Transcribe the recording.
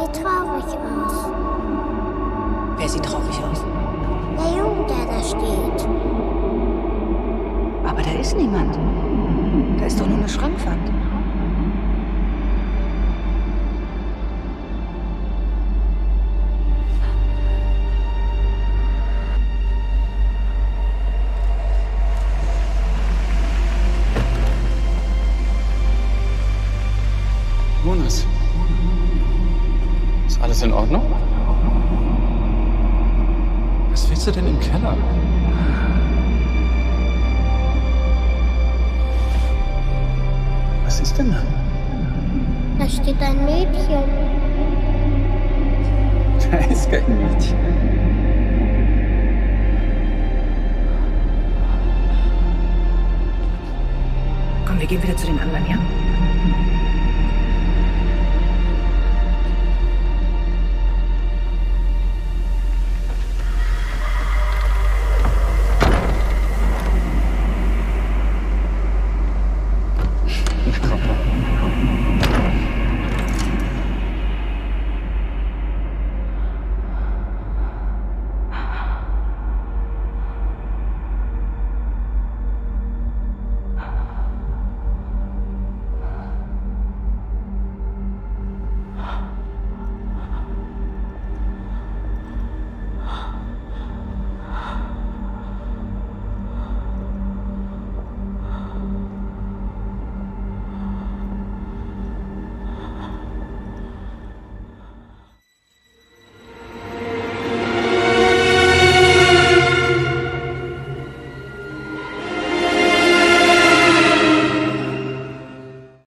sieht traurig aus. Wer sieht traurig aus? Der Junge, der da steht. Aber da ist niemand. Da ist doch nur eine Schrankwand. Jonas, ist alles in Ordnung? Was willst du denn im Keller? Was ist denn da? Da steht ein Mädchen. Da ist kein Mädchen. Komm, wir gehen wieder zu den anderen, ja?